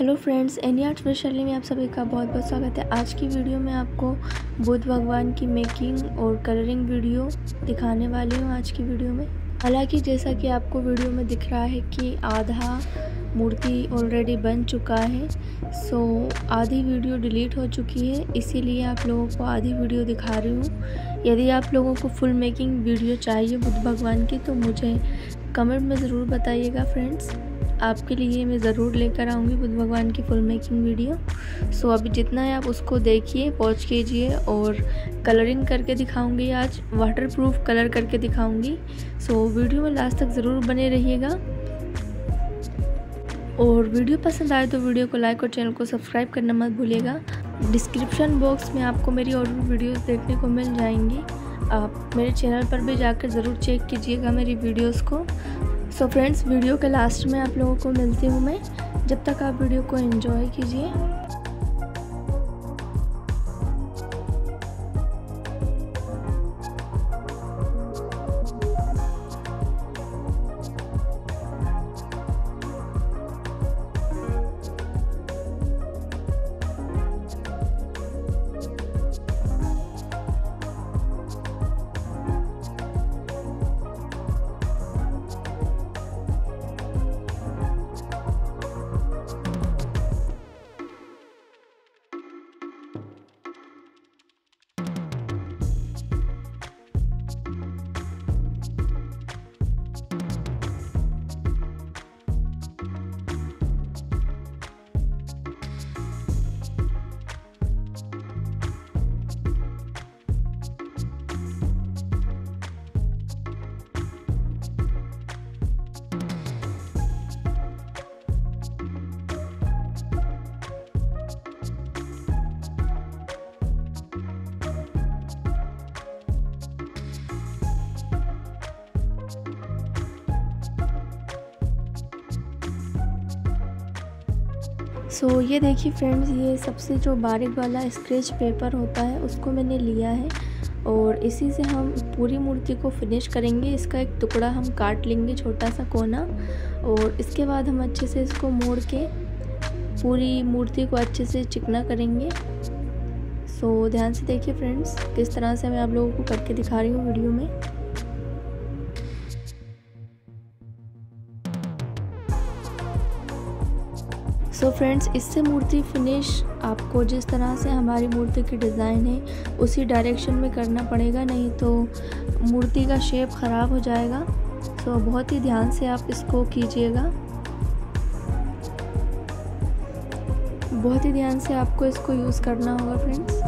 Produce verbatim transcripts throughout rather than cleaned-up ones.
Hello friends, any arts Vaishali में आप सभी का बहुत बहुत स्वागत है। आज की वीडियो में आपको बुद्ध भगवान की मेकिंग और कलरिंग वीडियो दिखाने वाली हूँ आज की वीडियो में। हालांकि जैसा कि आपको वीडियो में दिख रहा है कि आधा मूर्ति ऑलरेडी बन चुका है, सो आधी वीडियो डिलीट हो चुकी है, इसीलिए आप लोगों को आधी वीडियो दिखा रही हूँ। यदि आप लोगों को फुल मेकिंग वीडियो चाहिए बुद्ध भगवान की तो मुझे कमेंट में ज़रूर बताइएगा फ्रेंड्स, आपके लिए मैं ज़रूर लेकर आऊँगी बुद्ध भगवान की फुल मेकिंग वीडियो। सो अभी जितना है आप उसको देखिए, वॉच कीजिए और कलरिंग करके दिखाऊँगी, आज वाटर प्रूफ कलर करके दिखाऊँगी। सो वीडियो में लास्ट तक ज़रूर बने रहिएगा और वीडियो पसंद आए तो वीडियो को लाइक और चैनल को सब्सक्राइब करना मत भूलिएगा। डिस्क्रिप्शन बॉक्स में आपको मेरी और वीडियोस देखने को मिल जाएंगी, आप मेरे चैनल पर भी जाकर ज़रूर चेक कीजिएगा मेरी वीडियोस को। सो फ्रेंड्स, वीडियो के लास्ट में आप लोगों को मिलती हूँ मैं, जब तक आप वीडियो को एंजॉय कीजिए। सो so, ये देखिए फ्रेंड्स, ये सबसे जो बारीक वाला स्क्रैच पेपर होता है उसको मैंने लिया है और इसी से हम पूरी मूर्ति को फिनिश करेंगे। इसका एक टुकड़ा हम काट लेंगे, छोटा सा कोना, और इसके बाद हम अच्छे से इसको मोड़ के पूरी मूर्ति को अच्छे से चिकना करेंगे। सो so, ध्यान से देखिए फ्रेंड्स किस तरह से मैं आप लोगों को करके दिखा रही हूँ वीडियो में। सो so फ्रेंड्स, इससे मूर्ति फिनिश आपको जिस तरह से हमारी मूर्ति की डिज़ाइन है उसी डायरेक्शन में करना पड़ेगा, नहीं तो मूर्ति का शेप ख़राब हो जाएगा। सो so बहुत ही ध्यान से आप इसको कीजिएगा, बहुत ही ध्यान से आपको इसको यूज़ करना होगा फ्रेंड्स।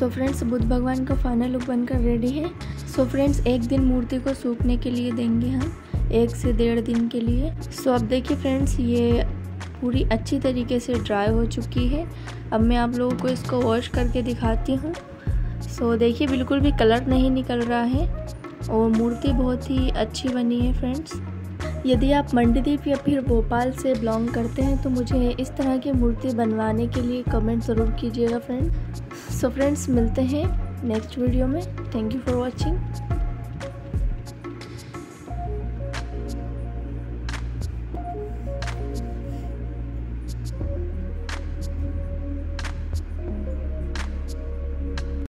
सो फ्रेंड्स बुद्ध भगवान का फाइनल लुक बनकर रेडी है। सो फ्रेंड्स एक दिन मूर्ति को सूखने के लिए देंगे हम, एक से डेढ़ दिन के लिए। सो अब देखिए फ्रेंड्स ये पूरी अच्छी तरीके से ड्राई हो चुकी है। अब मैं आप लोगों को इसको वॉश करके दिखाती हूँ। सो देखिए बिल्कुल भी कलर नहीं निकल रहा है और मूर्ति बहुत ही अच्छी बनी है। फ्रेंड्स यदि आप मंडीदीप या फिर भोपाल से बिलोंग करते हैं तो मुझे इस तरह की मूर्ति बनवाने के लिए कमेंट ज़रूर कीजिएगा फ्रेंड्स। सो फ्रेंड्स मिलते हैं नेक्स्ट वीडियो में। Thank you for watching.